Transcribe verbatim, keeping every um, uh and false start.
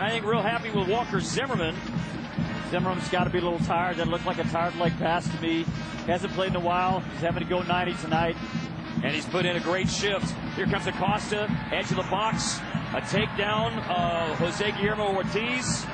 I think real happy with Walker Zimmerman. Zimmerman's got to be a little tired. That looked like a tired leg pass to me. Hasn't played in a while. He's having to go ninety tonight. And he's put in a great shift. Here comes Acosta, edge of the box. A takedown of Jose Guillermo Ortiz.